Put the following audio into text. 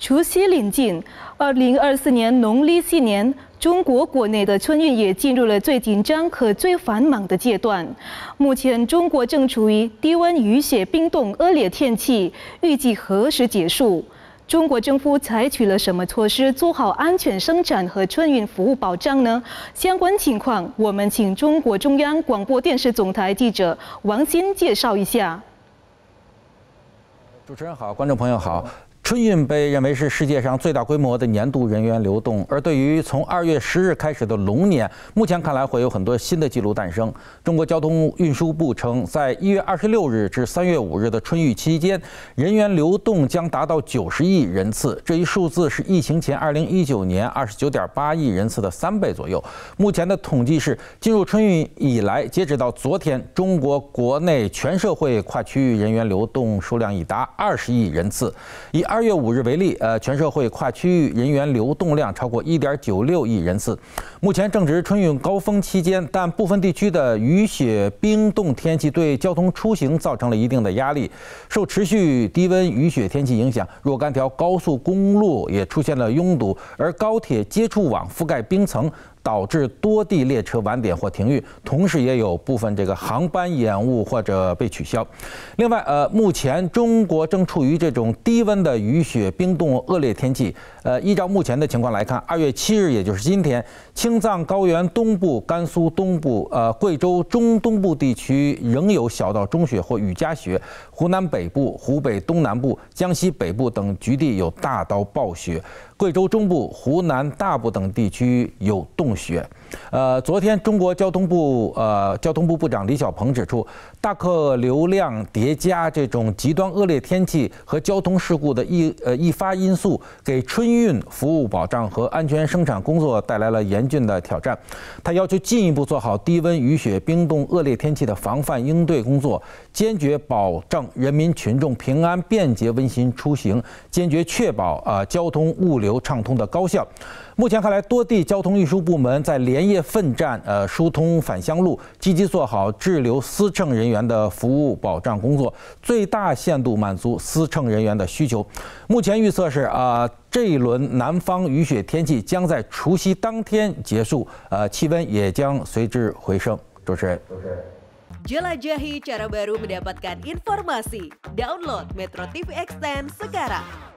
除夕临近，2024年农历新年，中国国内的春运也进入了最紧张和最繁忙的阶段。目前，中国正处于低温、雨雪、冰冻恶劣天气，预计何时结束？中国政府采取了什么措施做好安全生产和春运服务保障呢？相关情况，我们请中国中央广播电视总台记者王鑫介绍一下。主持人好，观众朋友好。 春运被认为是世界上最大规模的年度人员流动，而对于从2月10日开始的龙年，目前看来会有很多新的记录诞生。中国交通运输部称，在1月26日至3月5日的春运期间，人员流动将达到90亿人次，这一数字是疫情前2019年29.8亿人次的3倍左右。目前的统计是，进入春运以来，截止到昨天，中国国内全社会跨区域人员流动数量已达20亿人次，以2月5日为例，全社会跨区域人员流动量超过 1.96 亿人次。目前正值春运高峰期间，但部分地区的雨雪冰冻天气对交通出行造成了一定的压力。受持续低温雨雪天气影响，若干条高速公路也出现了拥堵，而高铁接触网覆盖冰层，导致多地列车晚点或停运，同时也有部分这个航班延误或者被取消。另外，目前中国正处于这种低温的雨雪冰冻恶劣天气。依照目前的情况来看，2月7日，也就是今天，青藏高原东部、甘肃东部、贵州中东部地区仍有小到中雪或雨夹雪；湖南北部、湖北东南部、江西北部等局地有大到暴雪；贵州中部、湖南大部等地区有冻雪。 昨天中国交通部部长李小鹏指出，大客流量叠加这种极端恶劣天气和交通事故的易发因素，给春运服务保障和安全生产工作带来了严峻的挑战。他要求进一步做好低温雨雪冰冻恶劣天气的防范应对工作，坚决保证人民群众平安便捷温馨出行，坚决确保交通物流畅通的高效。目前看来，多地交通运输部门 在连夜奋战，疏通返乡路，积极做好滞留司乘人员的服务保障工作，最大限度满足司乘人员的需求。目前预测是这一轮南方雨雪天气将在除夕当天结束，气温也将随之回升。主持人。Jelajahi cara baru mendapatkan informasi. Download Metro TV Extend sekarang.